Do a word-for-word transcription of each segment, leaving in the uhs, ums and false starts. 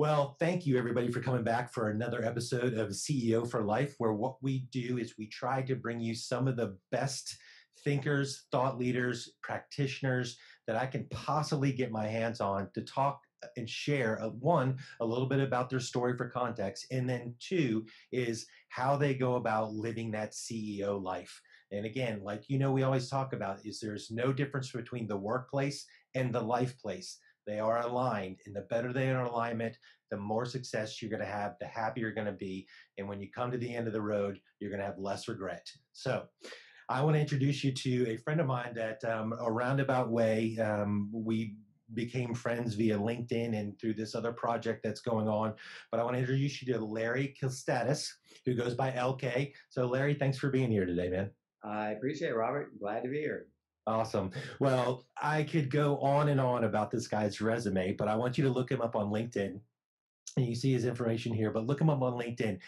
Well, thank you everybody for coming back for another episode of C E O for Life, where what we do is we try to bring you some of the best thinkers, thought leaders, practitioners that I can possibly get my hands on to talk and share, uh, one, a little bit about their story for context, and then two is how they go about living that C E O life. And again, like you know, we always talk about is there's no difference between the workplace and the life place. They are aligned, and the better they are in alignment, the more success you're going to have, the happier you're going to be. And when you come to the end of the road, you're going to have less regret. So I want to introduce you to a friend of mine that um, a roundabout way, um, we became friends via LinkedIn and through this other project that's going on. But I want to introduce you to Larry Kihlstadius, who goes by L K. So Larry, thanks for being here today, man. I appreciate it, Robert. Glad to be here. Awesome. Well, I could go on and on about this guy's resume, but I want you to look him up on LinkedIn. And you see his information here, but look him up on LinkedIn.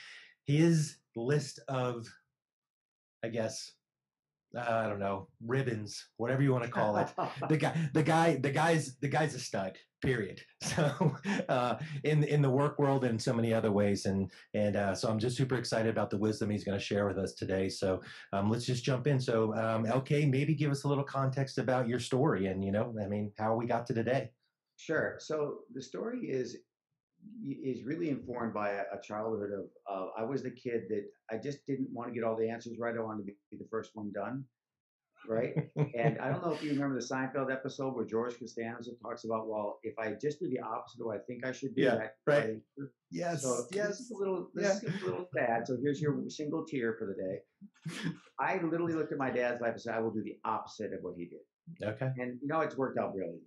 His list of, I guess, uh, I don't know, ribbons, whatever you want to call it. the guy, the guy, the guy's, the guy's a stud. Period. So, uh, in in the work world and so many other ways, and and uh, so I'm just super excited about the wisdom he's going to share with us today. So, um, let's just jump in. So, um, L K, maybe give us a little context about your story, and you know, I mean, how we got to today. Sure. So the story is is really informed by a, a childhood of. Uh, I was the kid that I just didn't want to get all the answers right. I wanted to be the first one done. Right? And I don't know if you remember the Seinfeld episode where George Costanza talks about, well, if I just do the opposite of what I think I should do, yeah, that right. I, yes, so yes. This is a little, this yeah. is a little sad. So here's your single tear for the day. I literally looked at my dad's life and said, I will do the opposite of what he did. Okay. And you know, it's worked out brilliantly.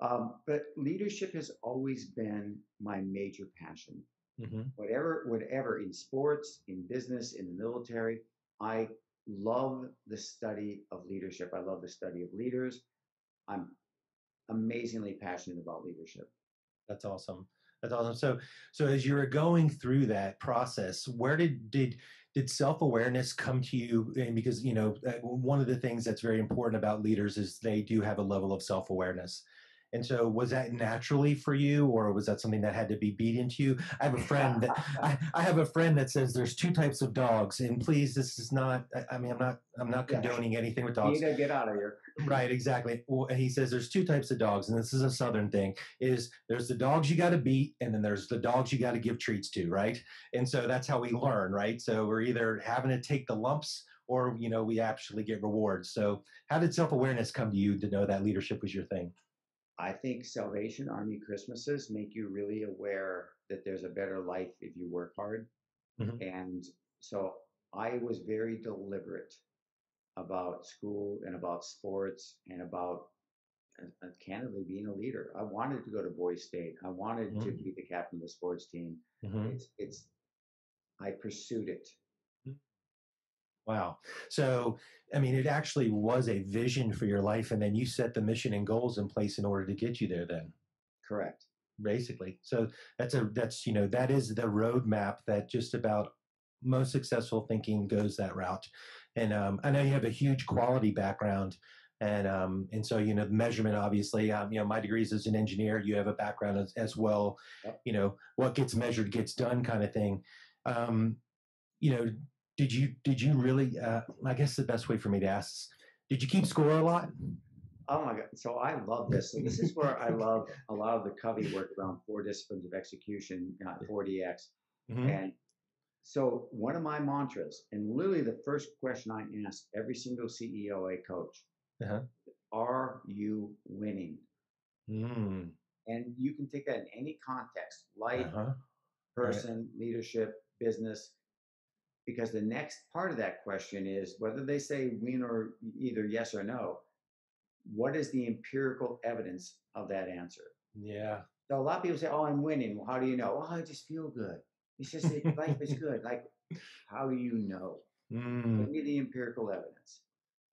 Um, but leadership has always been my major passion. Mm-hmm. Whatever, whatever, in sports, in business, in the military, I love the study of leadership. I love the study of leaders. I'm amazingly passionate about leadership. That's awesome. That's awesome. So, so as you were going through that process, where did, did, did self-awareness come to you? And because, you know, one of the things that's very important about leaders is they do have a level of self-awareness. And so was that naturally for you, or was that something that had to be beat into you? I have a friend that I, I have a friend that says there's two types of dogs, and please, this is not, I mean, I'm not, I'm not condoning anything with dogs. You gotta get out of here. Right. Exactly. Well, he says there's two types of dogs, and this is a Southern thing, is there's the dogs you got to beat, and then there's the dogs you got to give treats to. Right. And so that's how we learn. Right. So we're either having to take the lumps, or, you know, we actually get rewards. So how did self-awareness come to you to know that leadership was your thing? I think Salvation Army Christmases make you really aware that there's a better life if you work hard. Mm-hmm. And so I was very deliberate about school and about sports and about, uh, candidly, being a leader. I wanted to go to Boys State. I wanted mm-hmm. to be the captain of the sports team. Mm-hmm. It's, it's, I pursued it. Wow. So, I mean, it actually was a vision for your life, and then you set the mission and goals in place in order to get you there then. Correct. Basically. So that's a, that's, you know, that is the roadmap that just about most successful thinking goes that route. And um, I know you have a huge quality background, and um, and so, you know, measurement, obviously, um, you know, my degree is as an engineer. You have a background as, as well, yep. You know, what gets measured gets done kind of thing. Um, you know, Did you, did you really, uh, I guess the best way for me to ask is, did you keep score a lot? Oh my God. So I love this. And this is where I love a lot of the Covey work around four disciplines of execution, not four D X. Mm-hmm. And so one of my mantras, and literally the first question I ask every single C E O I coach, uh-huh. Are you winning? Mm. And you can take that in any context, life, uh-huh. person, right. leadership, business. Because the next part of that question is whether they say win or either yes or no, what is the empirical evidence of that answer? Yeah. So a lot of people say, oh, I'm winning. Well, how do you know? Oh, I just feel good. It's just that life is good. Like, how do you know? Mm. Give me the empirical evidence.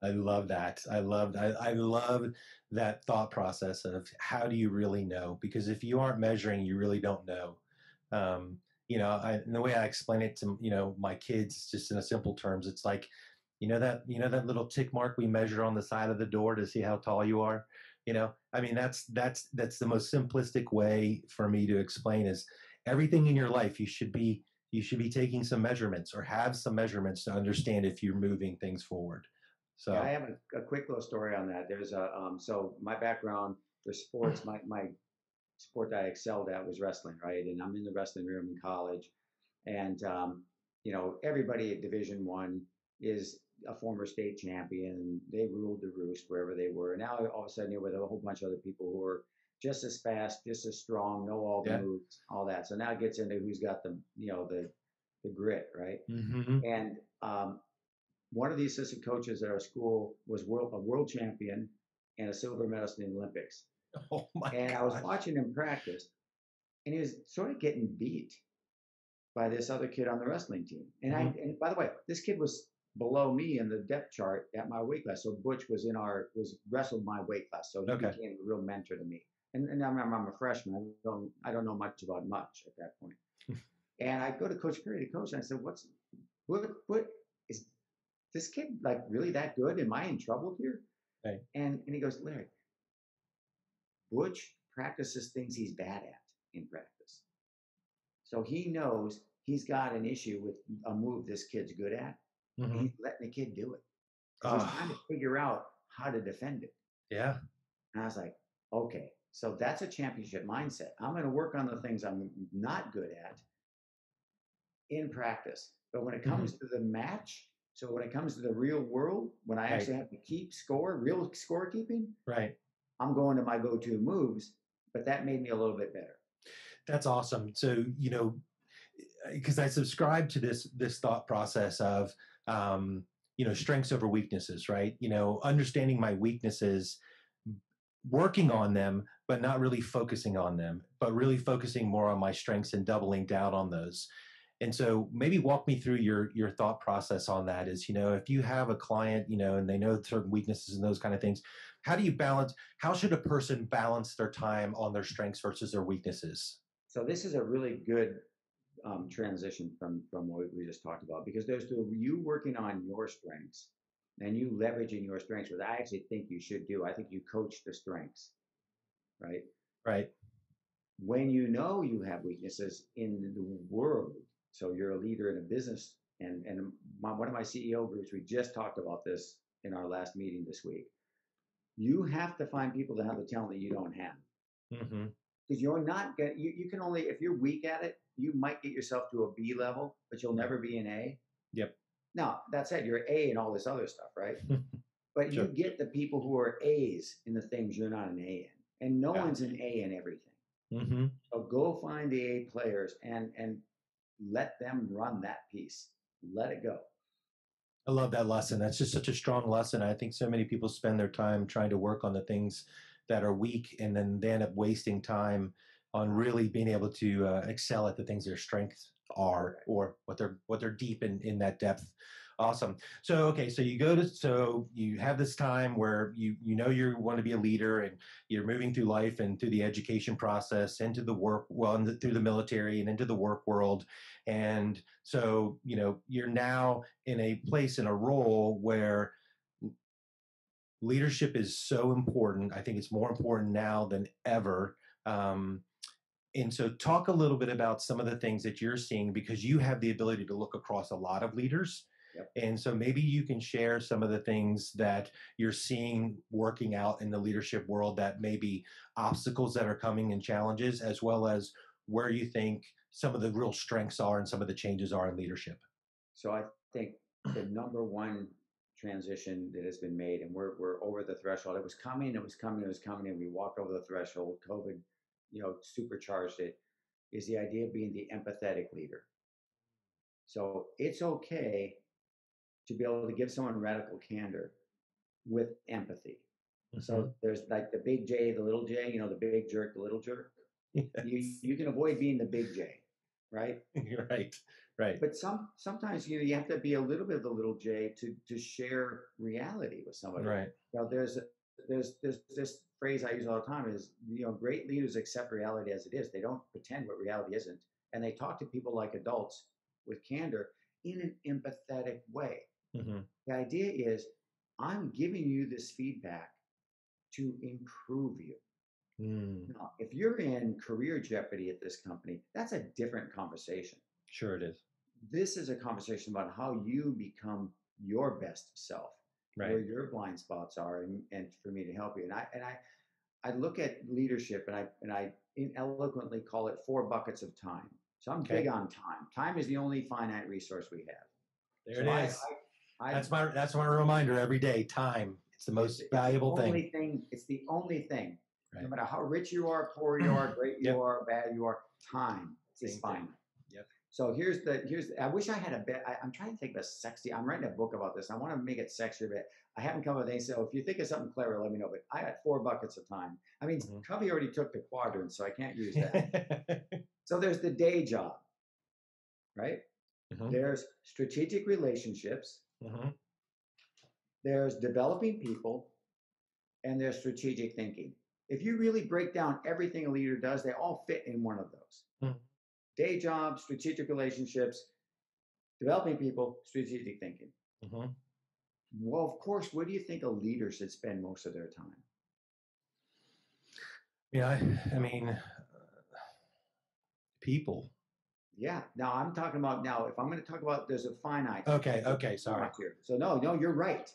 I love that. I love, I, I love that thought process of how do you really know? Because if you aren't measuring, you really don't know. Um, You know, I, and the way I explain it to, you know, my kids, just in a simple terms, it's like, you know, that, you know, that little tick mark we measure on the side of the door to see how tall you are, you know, I mean, that's, that's, that's the most simplistic way for me to explain is everything in your life, you should be you should be taking some measurements or have some measurements to understand if you're moving things forward. So yeah, I have a, a quick little story on that. There's a um, so my background for sports, my my sport that I excelled at was wrestling, right? And I'm in the wrestling room in college, and um, you know, everybody at Division One is a former state champion. They ruled the roost wherever they were. And now all of a sudden you're with a whole bunch of other people who are just as fast, just as strong, know all the yeah. moves, all that. So now it gets into who's got the, you know, the, the grit, right? Mm-hmm. And um, one of the assistant coaches at our school was world, a world champion and a silver medalist in the Olympics. Oh my and God. I was watching him practice, and he was sort of getting beat by this other kid on the wrestling team. And mm-hmm. I, and by the way, this kid was below me in the depth chart at my weight class. So Butch was in our, was wrestled my weight class. So he okay. became a real mentor to me. And, and I'm, I'm a freshman. I don't, I don't know much about much at that point. And I go to Coach Perry, the coach, and I said, what's, what, what is this kid like really that good? Am I in trouble here? Right. And, and he goes, Larry, Butch practices things he's bad at in practice. So he knows he's got an issue with a move this kid's good at. Mm-hmm. He's letting the kid do it. Oh. He's trying to figure out how to defend it. Yeah. And I was like, okay, so that's a championship mindset. I'm going to work on the things I'm not good at in practice. But when it comes mm-hmm. to the match, so when it comes to the real world, when I right. actually have to keep score, real scorekeeping, right? I'm going to my go-to moves, but that made me a little bit better. That's awesome. So, you know, because I subscribe to this this thought process of, um, you know, strengths over weaknesses, right? You know, understanding my weaknesses, working on them, but not really focusing on them, but really focusing more on my strengths and doubling down on those. And so maybe walk me through your your thought process on that is, you know, if you have a client, you know, and they know certain weaknesses and those kind of things, how do you balance, how should a person balance their time on their strengths versus their weaknesses? So this is a really good Um, transition from from what we just talked about, because there's the, you working on your strengths and you leveraging your strengths, which I actually think you should do. I think you coach the strengths, right? Right. When you know you have weaknesses in the world, so you're a leader in a business, and and my, one of my C E O groups, we just talked about this in our last meeting this week. You have to find people that have the talent that you don't have, because mm-hmm. you're not gonna, you you can only if you're weak at it. You might get yourself to a B level, but you'll never be an A. Yep. Now, that said, you're A in all this other stuff, right? But sure. You get the people who are A's in the things you're not an A in. And no yeah. one's an A in everything. Mm-hmm. So go find the A players and and let them run that piece. Let it go. I love that lesson. That's just such a strong lesson. I think so many people spend their time trying to work on the things that are weak, and then they end up wasting time on really being able to uh, excel at the things their strengths are, or what they're what they're deep in in that depth. Awesome. So okay, so you go to so you have this time where you you know you want to be a leader, and you're moving through life and through the education process, into the work well, and through the military and into the work world, and so you know you're now in a place in a role where leadership is so important. I think it's more important now than ever. Um, And so talk a little bit about some of the things that you're seeing, because you have the ability to look across a lot of leaders. Yep. And so maybe you can share some of the things that you're seeing working out in the leadership world that may be obstacles that are coming and challenges, as well as where you think some of the real strengths are and some of the changes are in leadership. So I think the number one transition that has been made, and we're, we're over the threshold. It was coming, it was coming, it was coming, and we walked over the threshold. COVID, you know, supercharged it, is the idea of being the empathetic leader. So it's okay to be able to give someone radical candor with empathy. Mm-hmm. So there's like the big J, the little J, you know, the big jerk, the little jerk. Yes. You you can avoid being the big J, right? Right, right. But some sometimes you know, you have to be a little bit of the little J to to share reality with somebody. Right. Now there's there's there's this phrase I use all the time is, you know, great leaders accept reality as it is. They don't pretend what reality isn't. And they talk to people like adults with candor in an empathetic way. Mm-hmm. The idea is, I'm giving you this feedback to improve you. Mm. Now, if you're in career jeopardy at this company, that's a different conversation. Sure it is. This is a conversation about how you become your best self, right, where your blind spots are, and, and for me to help you. And I and I, I look at leadership, and I and I eloquently call it four buckets of time. So I'm okay. big on time. Time is the only finite resource we have. There so it I, is. I, I, that's my that's my reminder every day. Time. It's the most it's, valuable it's the only thing. thing. It's the only thing. Right. No matter how rich you are, poor you are, great you yep. are, bad you are, time is finite. Yep. So here's the, here's the, I wish I had a bit, I, I'm trying to think the sexy, I'm writing a book about this. I want to make it sexier, but I haven't come up with anything. So if you think of something clever, let me know. But I had four buckets of time. I mean, mm-hmm. Covey already took the quadrants, so I can't use that. So there's the day job, right? Mm-hmm. There's strategic relationships. Mm-hmm. There's developing people, and there's strategic thinking. If you really break down everything a leader does, they all fit in one of those. Mm. Day job, strategic relationships, developing people, strategic thinking. Mm-hmm. Well, of course, where do you think a leader should spend most of their time? Yeah, I, I mean, uh, people. Yeah. Now, I'm talking about now, if I'm going to talk about, there's a finite. Okay, okay, sorry. Here. So, no, no, you're right.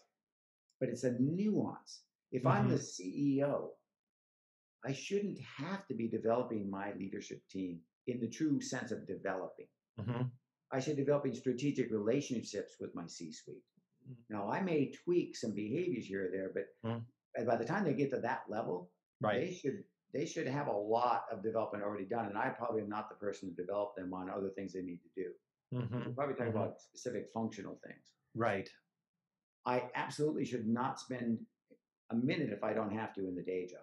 But it's a nuance. If mm-hmm. I'm the C E O, I shouldn't have to be developing my leadership team in the true sense of developing. Mm-hmm. I should be developing strategic relationships with my C-suite. Mm-hmm. Now, I may tweak some behaviors here or there, but mm-hmm. by the time they get to that level, right. they should they should have a lot of development already done, and I probably am not the person to develop them on other things they need to do. Mm-hmm. We're probably talking mm-hmm. about specific functional things. Right. I absolutely should not spend a minute if I don't have to in the day job.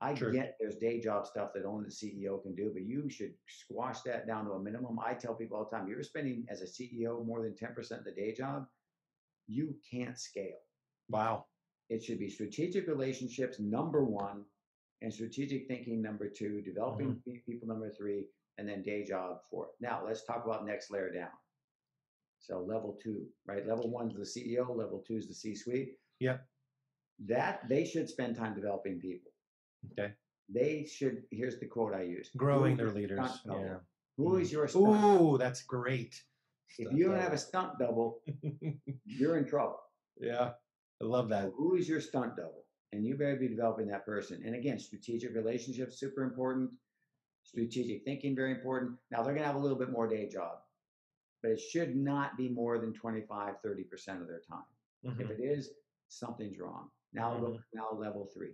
I True. get there's day job stuff that only the C E O can do, but you should squash that down to a minimum. I tell people all the time, you're spending as a C E O more than ten percent of the day job, you can't scale. Wow. It should be strategic relationships, number one, and strategic thinking, number two, developing mm-hmm. people, number three, and then day job, four. Now, let's talk about next layer down. So level two, right? Level one is the C E O, level two is the C-suite. Yep. That, they should spend time developing people. Okay. They should, here's the quote I use. Growing their leaders. Yeah. Who is your stunt double? Ooh, that's great. If you don't have a stunt double, you're in trouble. Yeah. I love that. So who is your stunt double? And you better be developing that person. And again, strategic relationships, super important. Strategic thinking, very important. Now, they're going to have a little bit more day job, but it should not be more than twenty-five, thirty percent of their time. Mm-hmm. If it is, something's wrong. Now, mm-hmm. now level three.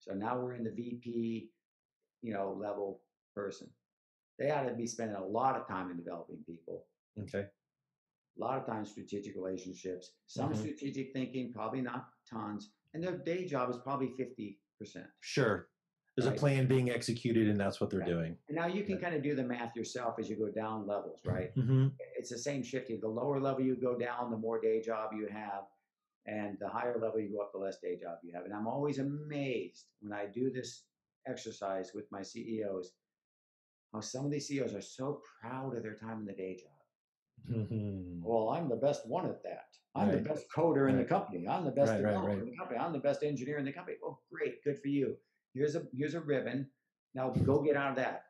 So now we're in the V P, you know, level person. They ought to be spending a lot of time in developing people. Okay. A lot of time strategic relationships, some mm-hmm. strategic thinking, probably not tons. And their day job is probably fifty percent. Sure. There's right? a plan being executed, and that's what they're right. doing. And now you can right. kind of do the math yourself as you go down levels, right? Mm-hmm. It's the same shifting. The lower level you go down, the more day job you have. And the higher level you go up, the less day job you have. And I'm always amazed when I do this exercise with my C E Os, how some of these C E Os are so proud of their time in the day job. Mm-hmm. Well, I'm the best one at that. I'm right. the best coder right. in the company. I'm the best right, developer right, right. in the company. I'm the best engineer in the company. Well, great. Good for you. Here's a, here's a ribbon. Now go get out of that.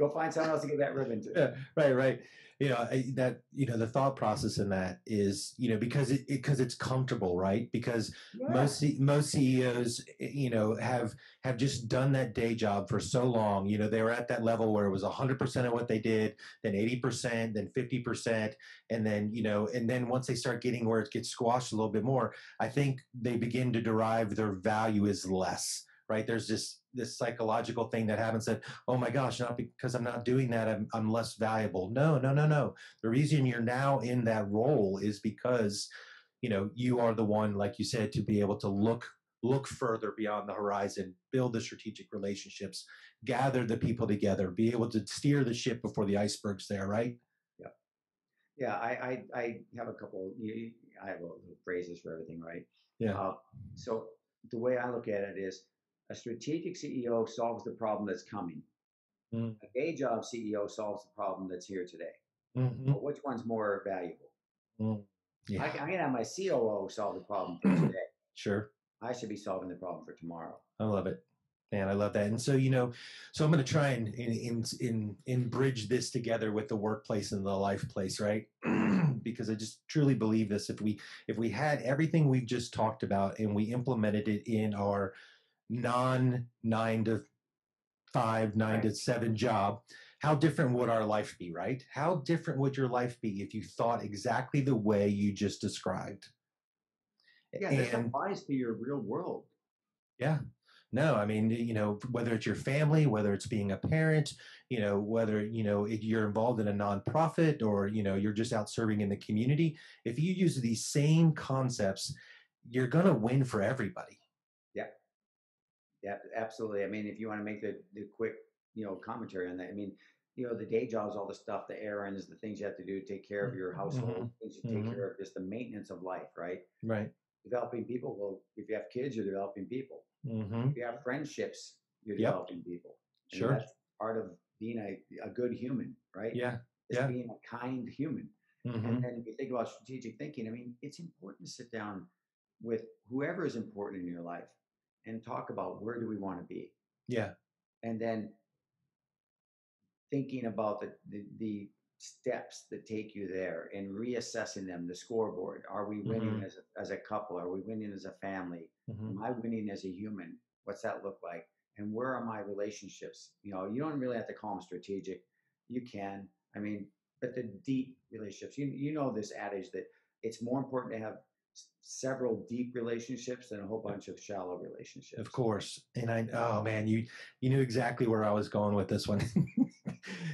Go find someone else to give that ribbon to. Yeah, right, right. You know, I, that, you know, the thought process in that is, you know, because it, it cause it's comfortable, right? Because yeah. most, most C E Os, you know, have, have just done that day job for so long. You know, they were at that level where it was a hundred percent of what they did, then eighty percent, then fifty percent. And then, you know, and then once they start getting where it gets squashed a little bit more, I think they begin to derive their value is less, right? There's this, this psychological thing that happens that, oh my gosh, not because I'm not doing that, I'm, I'm less valuable. No, no, no, no. The reason you're now in that role is because, you know, you are the one, like you said, to be able to look, look further beyond the horizon, build the strategic relationships, gather the people together, be able to steer the ship before the iceberg's there, right? Yeah. Yeah. I, I, I have a couple, I have a little phrases for everything, right? Yeah. Uh, so the way I look at it is, a strategic C E O solves the problem that's coming. Mm. A day job C E O solves the problem that's here today. Mm-hmm. But which one's more valuable? Mm. Yeah. I, I'm going to have my C O O solve the problem for today. Sure. I should be solving the problem for tomorrow. I love it. Man, I love that. And so, you know, so I'm going to try and in in in bridge this together with the workplace and the life place, right? Because I just truly believe this. If we if we had everything we've just talked about and we implemented it in our non nine to five, nine right. to seven job, how different would our life be, right? How different would your life be if you thought exactly the way you just described? Yeah, this applies to your real world. Yeah. No, I mean, you know, whether it's your family, whether it's being a parent, you know, whether, you know, if you're involved in a nonprofit or, you know, you're just out serving in the community, if you use these same concepts, you're going to win for everybody. Yeah. Yeah, absolutely. I mean, if you want to make the, the quick, you know, commentary on that, I mean, you know, the day jobs, all the stuff, the errands, the things you have to do to take care of your household, mm-hmm. things you mm-hmm. take care of, just the maintenance of life, right? Right. Developing people. Well, if you have kids, you're developing people. Mm-hmm. If you have friendships, you're yep. developing people. And sure. That's part of being a, a good human, right? Yeah. It's yeah. being a kind human. Mm-hmm. And then if you think about strategic thinking, I mean, it's important to sit down with whoever is important in your life and talk about where do we want to be? Yeah. And then thinking about the, the, the steps that take you there and reassessing them, the scoreboard. Are we winning mm-hmm. as a, as a couple? Are we winning as a family? Mm-hmm. Am I winning as a human? What's that look like? And where are my relationships? You know, you don't really have to call them strategic. You can, I mean, but the deep relationships, you, you know, this adage that it's more important to have several deep relationships than a whole bunch of shallow relationships. Of course. And I, oh man, you, you knew exactly where I was going with this one.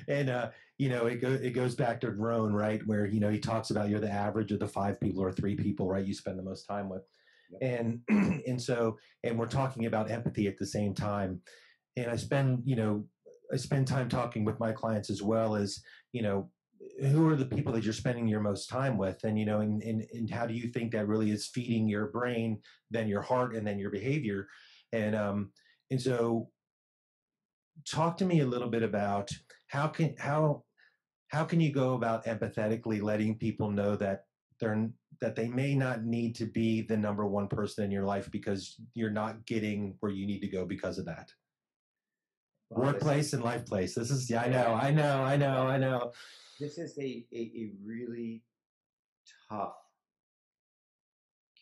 And, uh, you know, it, go, it goes back to Rohn, right, where, you know, he talks about you're the average of the five people or three people, right, you spend the most time with. Yep. And and so, and we're talking about empathy at the same time. And I spend, you know, I spend time talking with my clients as well as, you know, who are the people that you're spending your most time with? And, you know, and, and, and how do you think that really is feeding your brain, then your heart, and then your behavior? And um, and so talk to me a little bit about how can how how can you go about empathetically letting people know that they're that they may not need to be the number one person in your life because you're not getting where you need to go because of that. Well, workplace and life place. This is yeah, I know, I know, I know, I know. This is a a, a really tough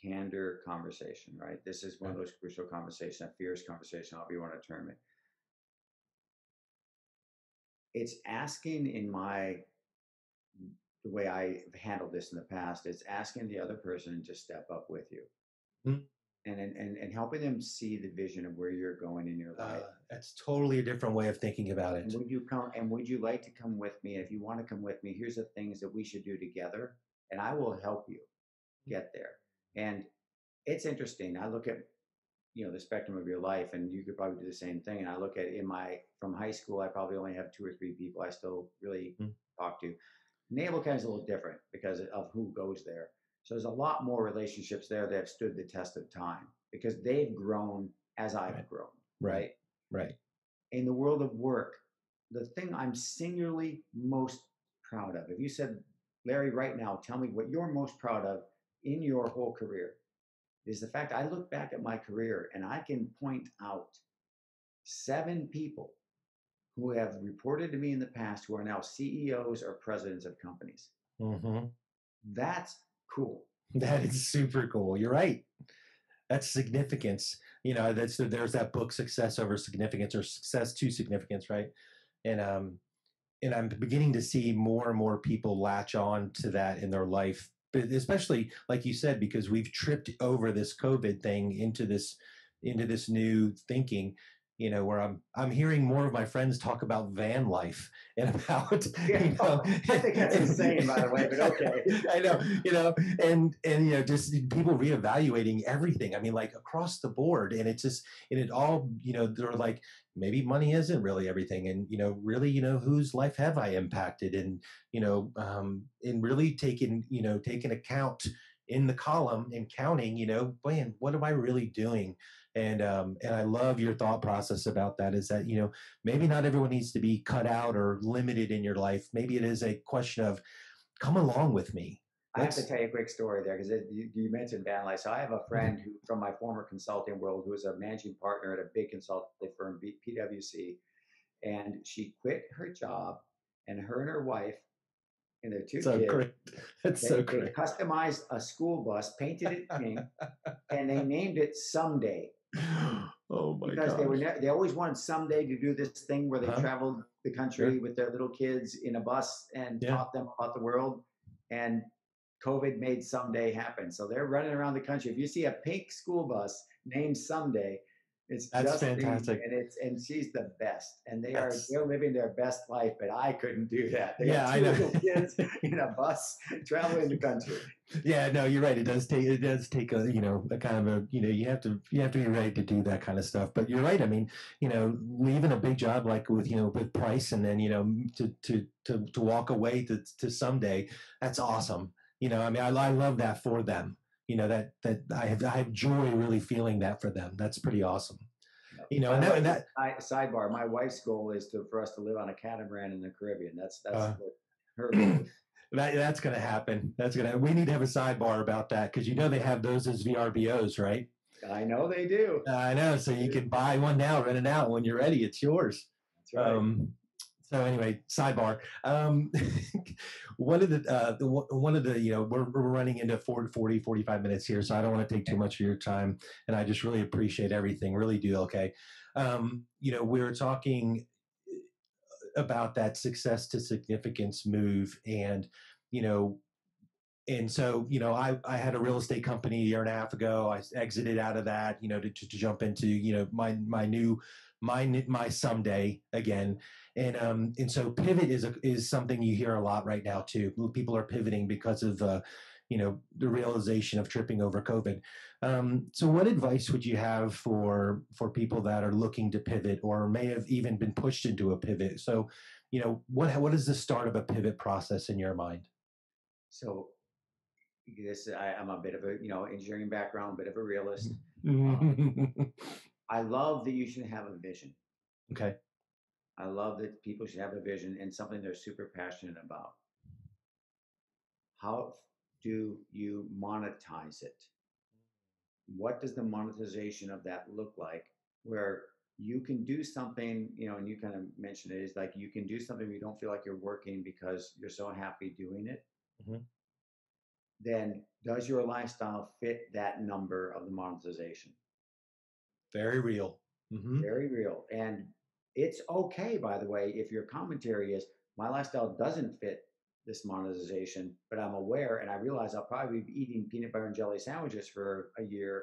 candor conversation, right? This is one of those crucial conversations, a fierce conversation, however you want to term it. It's asking in my, the way I've handled this in the past, it's asking the other person to step up with you mm-hmm. and, and, and helping them see the vision of where you're going in your life. Uh, that's totally a different way of thinking about it. And would you come, and would you like to come with me? If you want to come with me, here's the things that we should do together, and I will help you get there. And it's interesting. I look at, you know, the spectrum of your life, and you could probably do the same thing. And I look at in my, from high school, I probably only have two or three people I still really mm. talk to. Naval Academy is a little different because of who goes there. So there's a lot more relationships there that have stood the test of time because they've grown as I've right. grown. Right. Right. In the world of work, the thing I'm singularly most proud of, if you said, Larry, right now, tell me what you're most proud of in your whole career, is the fact I look back at my career and I can point out seven people who have reported to me in the past who are now C E Os or presidents of companies. Mm-hmm. That's cool. That is super cool. You're right. That's significance. You know, that's, there's that book, Success Over Significance, or Success to Significance, right? And um, and I'm beginning to see more and more people latch on to that in their life, especially like you said, because we've tripped over this COVID thing into this, into this new thinking, you know, where I'm, I'm hearing more of my friends talk about van life and about, yeah, you know, I think that's insane by the way, but okay. I know, you know, and, and, you know, just people reevaluating everything. I mean, like across the board, and it's just, and it all, you know, they're like, maybe money isn't really everything. And, you know, really, you know, whose life have I impacted? And, you know, um, and really taking, you know, taking account in the column and counting, you know, man, what am I really doing? And, um, and I love your thought process about that is that, you know, maybe not everyone needs to be cut out or limited in your life. Maybe it is a question of come along with me. I have to tell you a quick story there, because you, you mentioned van life. So I have a friend who, from my former consulting world, who was a managing partner at a big consulting firm, P W C, and she quit her job, and her and her wife and their two so kids, great. That's they, so great. They customized a school bus, painted it pink, and they named it Someday. Oh my god! Because they were they always wanted someday to do this thing where they huh? traveled the country yeah. with their little kids in a bus and yeah. taught them about the world, and COVID made Someday happen. So they're running around the country. If you see a pink school bus named Someday, it's That's just fantastic. And it's and she's the best. And they That's... are they're living their best life, but I couldn't do that. They yeah, two I know. Little kids in a bus traveling the country. Yeah, no, you're right. It does take it does take a you know a kind of a you know you have to you have to be ready to do that kind of stuff. But you're right. I mean, you know, leaving a big job like with you know with Price, and then you know to to to, to walk away to to Someday. That's awesome. You know, I mean, I, I love that for them. You know, that that I have I have joy really feeling that for them. That's pretty awesome. You know, and that, and that I, sidebar. My wife's goal is to for us to live on a catamaran in the Caribbean. That's that's uh, what her goal is. That that's going to happen. That's going to. We need to have a sidebar about that, because you know they have those as V R B Os, right? I know they do. Uh, I know. So you can buy one now, rent it out. When you're ready, it's yours. That's right. Um, So anyway, sidebar. Um, one of the, uh, the one of the you know we're, we're running into forty, forty-five minutes here, so I don't want to take too much of your time, and I just really appreciate everything, really do. Okay, um, you know we were talking about that success to significance move, and you know, and so you know I I had a real estate company a year and a half ago. I exited out of that, you know, to, to jump into you know my my new. my my someday again, and um and so pivot is a, is something you hear a lot right now too. People are pivoting because of uh you know the realization of tripping over COVID. Um so what advice would you have for for people that are looking to pivot, or may have even been pushed into a pivot? So you know what what is the start of a pivot process in your mind? So this I, I'm a bit of a you know engineering background, bit of a realist. um, I love that you should have a vision. Okay. I love that people should have a vision and something they're super passionate about. How do you monetize it? What does the monetization of that look like? Where you can do something, you know, and you kind of mentioned it, is like you can do something where you don't feel like you're working because you're so happy doing it. Mm-hmm. Then does your lifestyle fit that number of the monetization? Very real. Mm-hmm. Very real. And it's okay, by the way, if your commentary is, my lifestyle doesn't fit this monetization, but I'm aware and I realize I'll probably be eating peanut butter and jelly sandwiches for a year.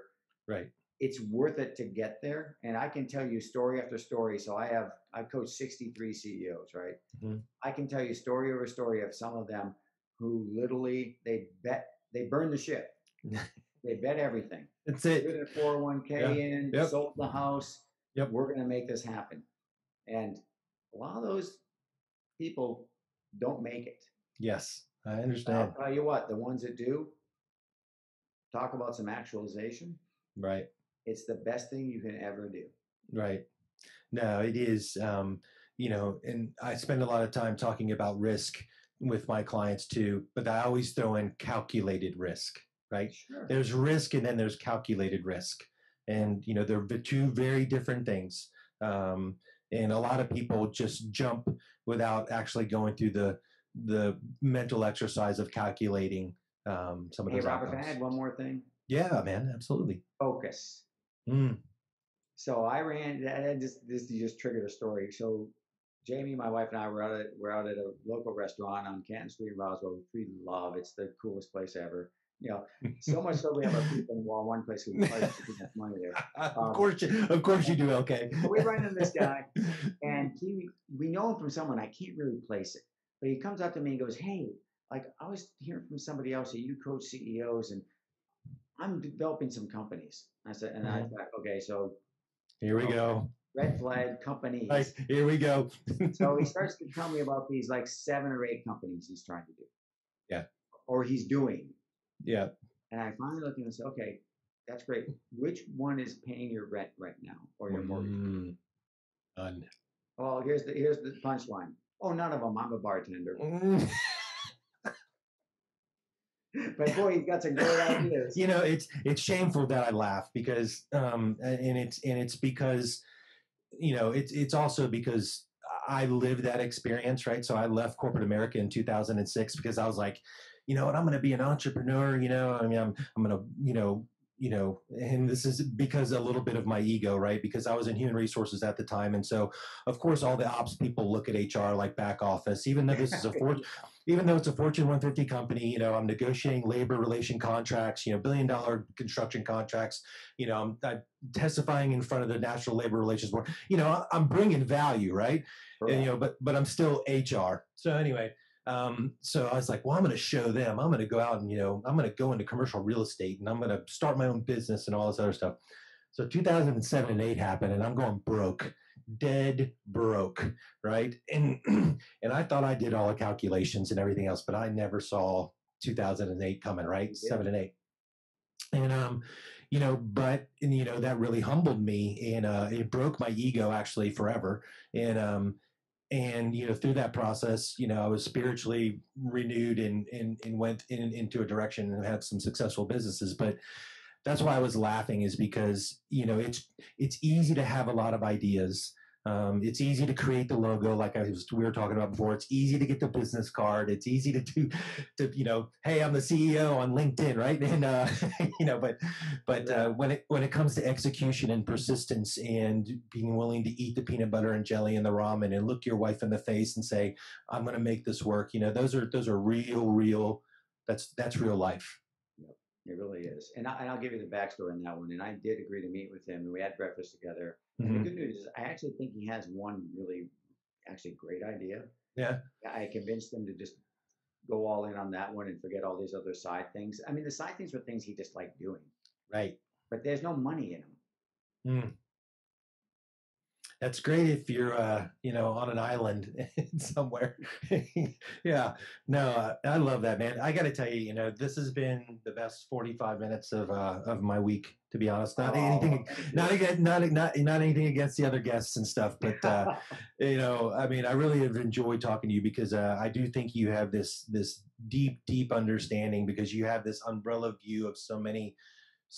Right. It's worth it to get there. And I can tell you story after story. So I have, I've coached sixty-three C E Os, right? Mm-hmm. I can tell you story over story of some of them who literally, they bet, they burn the ship. They bet everything. That's it. Put their four oh one K yeah. in, yep. sold the house. Yep. We're going to make this happen. And a lot of those people don't make it. Yes, I understand. I'll tell you what, the ones that do, talk about some actualization. Right. It's the best thing you can ever do. Right. No, it is, um, you know, and I spend a lot of time talking about risk with my clients too, but I always throw in calculated risk. Right. Sure. There's risk and then there's calculated risk. And, you know, they're two very different things. Um, and a lot of people just jump without actually going through the the mental exercise of calculating um, some of those outcomes. Hey, Robert, can I add one more thing? Yeah, man. Absolutely. Focus. Mm. So I ran, and this, this just triggered a story. So Jamie, my wife, and I were out at, we're out at a local restaurant on Canton Street in Roswell, which we love. It's the coolest place ever. You know, so much so we have our feet on the wall. One place we party to get that money there. Um, of course, you, of course you do. Okay. So we run into this guy, and he, we know him from someone. I can't really place it, but he comes up to me and goes, "Hey, like I was hearing from somebody else that you coach C E Os, and I'm developing some companies." I said, and I was like, "Okay, so here we okay. go." Red flag companies. Right, here we go. So he starts to tell me about these like seven or eight companies he's trying to do. Yeah. Or he's doing. Yeah. And I finally looked at and said, okay, that's great. Which one is paying your rent right now or your mortgage? Mm, none. Well, here's the here's the punchline. Oh, none of them. I'm a bartender. Mm. But boy, he's got some great ideas. You know, it's it's shameful that I laugh because, um, and it's and it's because, you know, it's it's also because I lived that experience, right? So I left corporate America in two thousand six because I was like, you know what, I'm going to be an entrepreneur. You know, I mean, I'm I'm going to, you know. You know, and this is because a little bit of my ego, right? Because I was in human resources at the time. And so, of course, all the ops people look at H R like back office, even though this is a fort- even though it's a Fortune one fifty company. You know, I'm negotiating labor relation contracts, you know, billion dollar construction contracts. You know, I'm, I'm testifying in front of the National Labor Relations Board. You know, I'm bringing value, right? Right. And, you know, but but I'm still H R. So anyway. Um, so I was like, well, I'm going to show them, I'm going to go out and, you know, I'm going to go into commercial real estate and I'm going to start my own business and all this other stuff. So two thousand seven and eight happened and I'm going broke, dead broke. Right. And, and I thought I did all the calculations and everything else, but I never saw two thousand eight coming, right? Yeah. Seven and eight. And, um, you know, but, and, you know, that really humbled me and, uh, it broke my ego actually forever. And, um, And, you know, through that process, you know, I was spiritually renewed and, and, and went in, into a direction and had some successful businesses. But that's why I was laughing is because, you know, it's it's easy to have a lot of ideas. Um, it's easy to create the logo like I was, we were talking about before. It's easy to get the business card. It's easy to do, to, you know, hey, I'm the C E O on LinkedIn, right? And, uh, you know, but but uh, when it when it comes to execution and persistence and being willing to eat the peanut butter and jelly and the ramen and look your wife in the face and say, I'm going to make this work. You know, those are those are real, real. That's that's real life. Yep, it really is. And, I, and I'll give you the backstory on that one. And I did agree to meet with him and we had breakfast together. Mm-hmm. The good news is I actually think he has one really actually great idea. Yeah. I convinced him to just go all in on that one and forget all these other side things. I mean, the side things were things he just liked doing. Right. But there's no money in them. Mm. That's great if you're, uh, you know, on an island somewhere. Yeah. No, uh, I love that, man. I got to tell you, you know, this has been the best forty-five minutes of uh, of my week, to be honest. Not oh, anything, not against, not not not anything against the other guests and stuff, but uh, you know, I mean, I really have enjoyed talking to you because uh, I do think you have this this deep, deep understanding because you have this umbrella view of so many.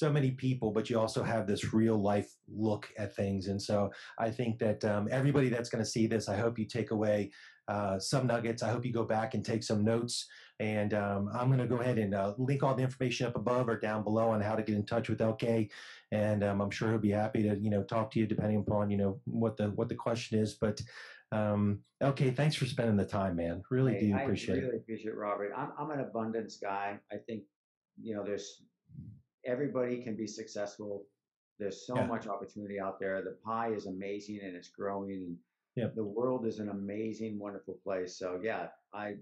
so many people, but you also have this real life look at things. And so I think that um, everybody that's going to see this, I hope you take away uh, some nuggets. I hope you go back and take some notes. And um, I'm going to go ahead and uh, link all the information up above or down below on how to get in touch with L K. And um, I'm sure he'll be happy to, you know, talk to you depending upon, you know, what the, what the question is. But um, L K, thanks for spending the time, man. Really hey, do appreciate it. I really appreciate it, Robert. I'm, I'm an abundance guy. I think, you know, there's, everybody can be successful. There's so yeah. much opportunity out there. The pie is amazing and it's growing. And yeah. the world is an amazing, wonderful place. So yeah, I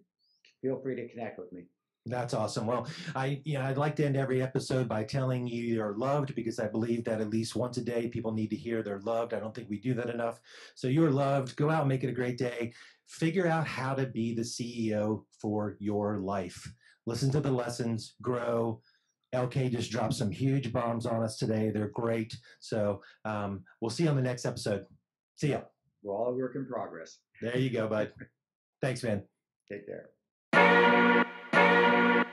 feel free to connect with me. That's awesome. Well, I, you know, I'd like to end every episode by telling you you're loved because I believe that at least once a day, people need to hear they're loved. I don't think we do that enough. So you're loved. Go out and make it a great day. Figure out how to be the C E O for your life. Listen to the lessons, grow. L K just dropped some huge bombs on us today. They're great. So um, we'll see you on the next episode. See ya. We're all a work in progress. There you go, bud. Thanks, man. Take care.